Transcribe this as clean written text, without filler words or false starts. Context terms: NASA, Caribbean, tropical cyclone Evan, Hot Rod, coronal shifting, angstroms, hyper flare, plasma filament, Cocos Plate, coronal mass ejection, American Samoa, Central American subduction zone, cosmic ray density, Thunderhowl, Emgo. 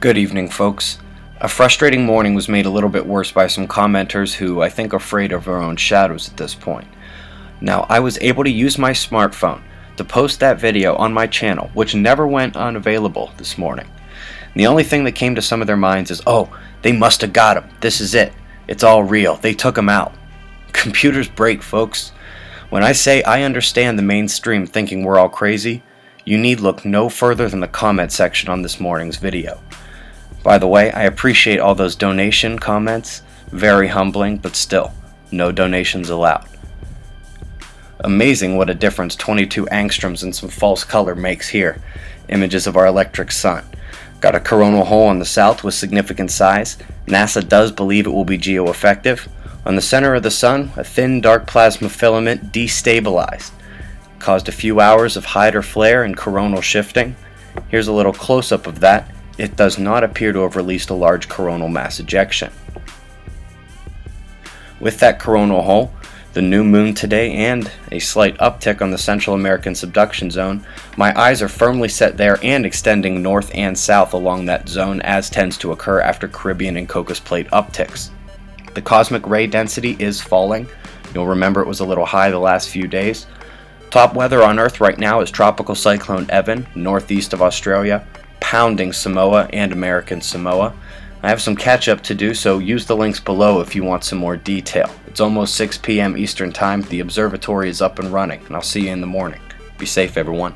Good evening, folks. A frustrating morning was made a little bit worse by some commenters who I think are afraid of their own shadows at this point. Now, I was able to use my smartphone to post that video on my channel, which never went unavailable this morning. And the only thing that came to some of their minds is, oh, they must have got him. This is it. It's all real. They took him out. Computers break, folks. When I say I understand the mainstream thinking we're all crazy, you need look no further than the comment section on this morning's video. By the way, I appreciate all those donation comments. Very humbling, but still, no donations allowed. Amazing what a difference 22 angstroms and some false color makes here. Images of our electric sun. Got a coronal hole on the south with significant size. NASA does believe it will be geo-effective. On the center of the sun, a thin dark plasma filament destabilized. Caused a few hours of hyper flare and coronal shifting. Here's a little close-up of that. It does not appear to have released a large coronal mass ejection. With that coronal hole, the new moon today, and a slight uptick on the Central American subduction zone, my eyes are firmly set there and extending north and south along that zone, as tends to occur after Caribbean and Cocos Plate upticks. The cosmic ray density is falling. You'll remember it was a little high the last few days. Top weather on Earth right now is tropical cyclone Evan, northeast of Australia, pounding Samoa and American Samoa. I have some catch up to do, so use the links below if you want some more detail. It's almost 6 p.m. Eastern Time, the observatory is up and running, and I'll see you in the morning. Be safe, everyone.